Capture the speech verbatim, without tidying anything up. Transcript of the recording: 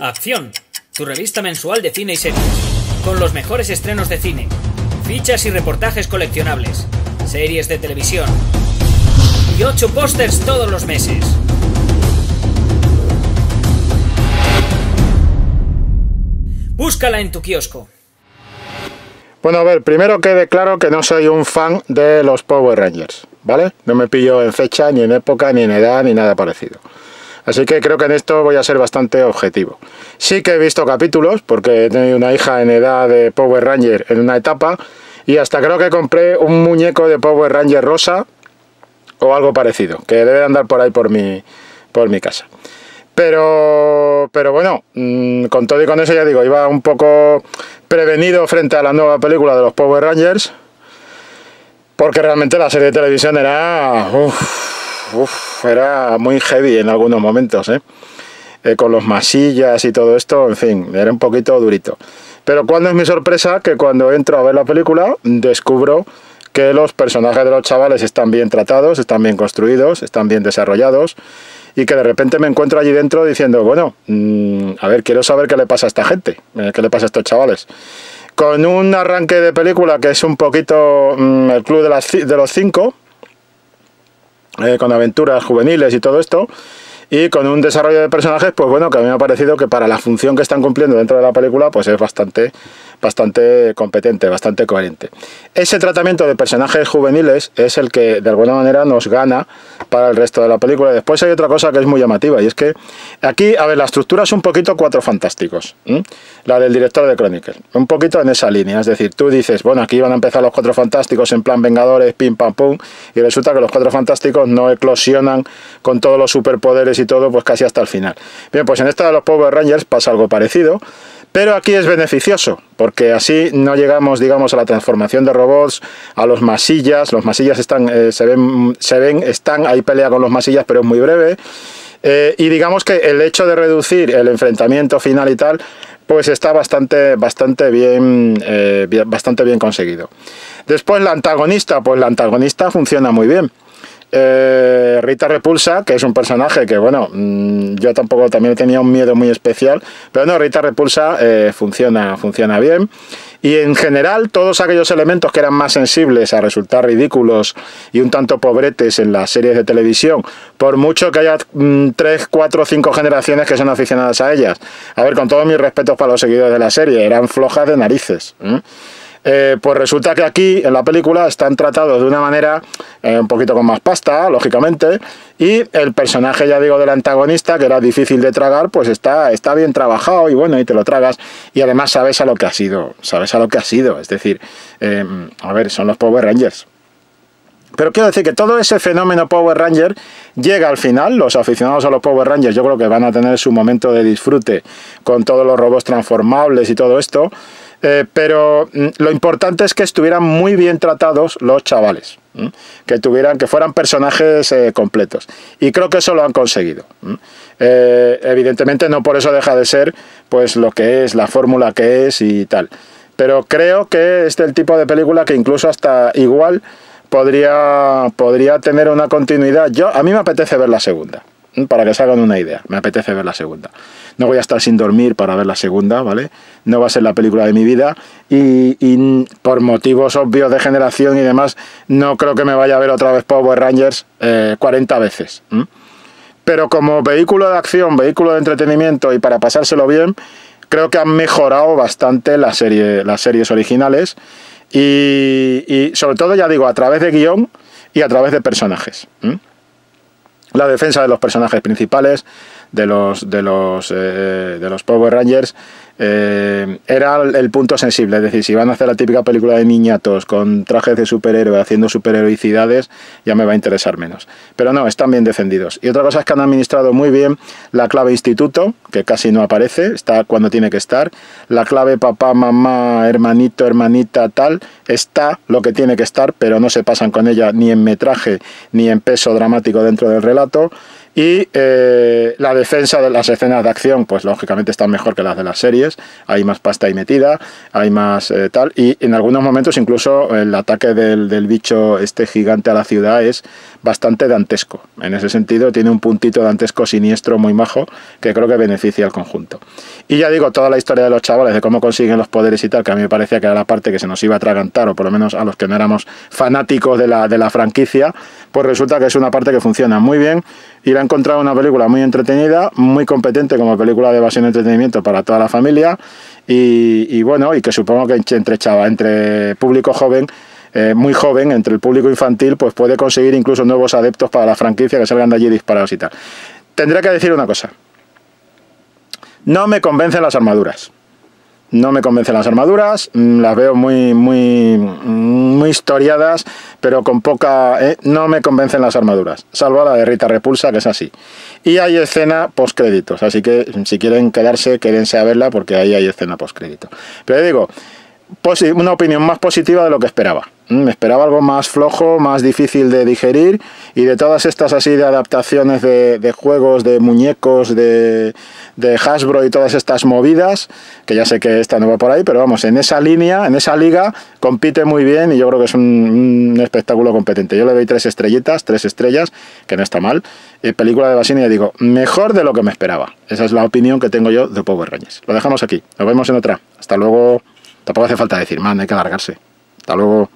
Acción, tu revista mensual de cine y series, con los mejores estrenos de cine, fichas y reportajes coleccionables, series de televisión y ocho pósters todos los meses. Búscala en tu kiosco. Bueno, a ver, primero quede claro que no soy un fan de los Power Rangers, ¿vale? No me pillo en fecha, ni en época, ni en edad, ni nada parecido. Así que creo que en esto voy a ser bastante objetivo. Sí que he visto capítulos, porque he tenido una hija en edad de Power Ranger en una etapa, y hasta creo que compré un muñeco de Power Ranger rosa, o algo parecido, que debe andar por ahí por mi, por mi casa. Pero, pero bueno, con todo y con eso ya digo, iba un poco prevenido frente a la nueva película de los Power Rangers, porque realmente la serie de televisión era, uf, uf, era muy heavy en algunos momentos, ¿eh? Eh, con los masillas y todo esto, en fin, era un poquito durito. Pero cuál no es mi sorpresa, que cuando entro a ver la película descubro que los personajes de los chavales están bien tratados, están bien construidos, están bien desarrollados, y que de repente me encuentro allí dentro diciendo, bueno, mmm, a ver, quiero saber qué le pasa a esta gente, qué le pasa a estos chavales. Con un arranque de película que es un poquito mmm, el club de, las, de los cinco, eh, con aventuras juveniles y todo esto, y con un desarrollo de personajes, pues bueno, que a mí me ha parecido que para la función que están cumpliendo dentro de la película, pues es bastante, bastante competente, bastante coherente. Ese tratamiento de personajes juveniles es el que de alguna manera nos gana para el resto de la película. Después hay otra cosa que es muy llamativa, y es que aquí, a ver, la estructura es un poquito Cuatro Fantásticos, ¿eh? La del director de Crónicas, un poquito en esa línea, es decir, tú dices, bueno, aquí van a empezar los Cuatro Fantásticos en plan Vengadores, pim pam pum, y resulta que los Cuatro Fantásticos no eclosionan con todos los superpoderes y todo, pues casi hasta el final. Bien, pues en esta de los Power Rangers pasa algo parecido, pero aquí es beneficioso, porque así no llegamos, digamos, a la transformación de robots, a los masillas. Los masillas están, eh, se ven, se ven, están, hay pelea con los masillas, pero es muy breve, eh, y digamos que el hecho de reducir el enfrentamiento final y tal, pues está bastante, bastante bien, eh, bien, bastante bien conseguido. Después la antagonista, pues la antagonista funciona muy bien. Eh, Rita Repulsa, que es un personaje que, bueno, yo tampoco también tenía un miedo muy especial, pero no, Rita Repulsa eh, funciona, funciona bien. Y en general, todos aquellos elementos que eran más sensibles a resultar ridículos y un tanto pobretes en las series de televisión, por mucho que haya mm, tres, cuatro, cinco generaciones que son aficionadas a ellas, a ver, con todos mis respetos para los seguidores de la serie, eran flojas de narices, ¿eh? Eh, pues resulta que aquí, en la película, están tratados de una manera eh, un poquito con más pasta, lógicamente, y el personaje, ya digo, del antagonista, que era difícil de tragar, pues está, está bien trabajado, y bueno, y te lo tragas, y además sabes a lo que ha sido, sabes a lo que ha sido, es decir, eh, a ver, son los Power Rangers. Pero quiero decir que todo ese fenómeno Power Ranger llega al final. Los aficionados a los Power Rangers yo creo que van a tener su momento de disfrute con todos los robots transformables y todo esto, eh, pero lo importante es que estuvieran muy bien tratados los chavales, ¿eh? que tuvieran que fueran personajes eh, completos, y creo que eso lo han conseguido. Eh, evidentemente no por eso deja de ser pues lo que es, la fórmula que es y tal, pero creo que es del tipo de película que incluso hasta igual Podría, podría tener una continuidad. Yo, a mí me apetece ver la segunda, para que se hagan una idea, me apetece ver la segunda. No voy a estar sin dormir para ver la segunda, ¿vale? No va a ser la película de mi vida, y, y por motivos obvios de generación y demás, no creo que me vaya a ver otra vez Power Rangers eh, cuarenta veces, ¿eh? Pero como vehículo de acción, vehículo de entretenimiento y para pasárselo bien, creo que han mejorado bastante la serie, las series originales. Y, y sobre todo, ya digo, a través de guión y a través de personajes, ¿Mm? la defensa de los personajes principales de los, de los, eh, de los Power Rangers eh, era el punto sensible. Es decir, si van a hacer la típica película de niñatos con trajes de superhéroe haciendo superheroicidades, ya me va a interesar menos. Pero no, están bien defendidos. Y otra cosa es que han administrado muy bien la clave instituto, que casi no aparece, está cuando tiene que estar. La clave papá, mamá, hermanito, hermanita, tal, está lo que tiene que estar, pero no se pasan con ella ni en metraje ni en peso dramático dentro del relato. Y eh, la defensa de las escenas de acción, pues lógicamente están mejor que las de las series, hay más pasta ahí metida, hay más eh, tal, y en algunos momentos incluso el ataque del, del bicho este gigante a la ciudad es bastante dantesco. En ese sentido tiene un puntito dantesco siniestro muy majo, que creo que beneficia al conjunto. Y ya digo, toda la historia de los chavales, de cómo consiguen los poderes y tal, que a mí me parecía que era la parte que se nos iba a atragantar, o por lo menos a los que no éramos fanáticos de la, de la franquicia, pues resulta que es una parte que funciona muy bien, y la encontrado una película muy entretenida, muy competente como película de evasión y entretenimiento para toda la familia, y, y bueno, y que supongo que entre chava, entre público joven, eh, muy joven, entre el público infantil, pues puede conseguir incluso nuevos adeptos para la franquicia que salgan de allí disparados y tal. Tendré que decir una cosa, no me convencen las armaduras. No me convencen las armaduras, las veo muy, muy, muy historiadas, pero con poca... Eh, no me convencen las armaduras, salvo la de Rita Repulsa, que es así. Y hay escena postcréditos, así que si quieren quedarse, quédense a verla, porque ahí hay escena postcrédito. Pero ya digo, una opinión más positiva de lo que esperaba. Me esperaba algo más flojo, más difícil de digerir, y de todas estas así de adaptaciones de, de juegos, de muñecos, de, de Hasbro y todas estas movidas, que ya sé que esta no va por ahí, pero vamos, en esa línea, en esa liga, compite muy bien y yo creo que es un, un espectáculo competente. Yo le doy tres estrellitas, tres estrellas, que no está mal. Y película de Basini, ya digo, mejor de lo que me esperaba. Esa es la opinión que tengo yo de Power Rangers. Lo dejamos aquí, nos vemos en otra. Hasta luego. Tampoco hace falta decir más, no hay que alargarse. Hasta luego.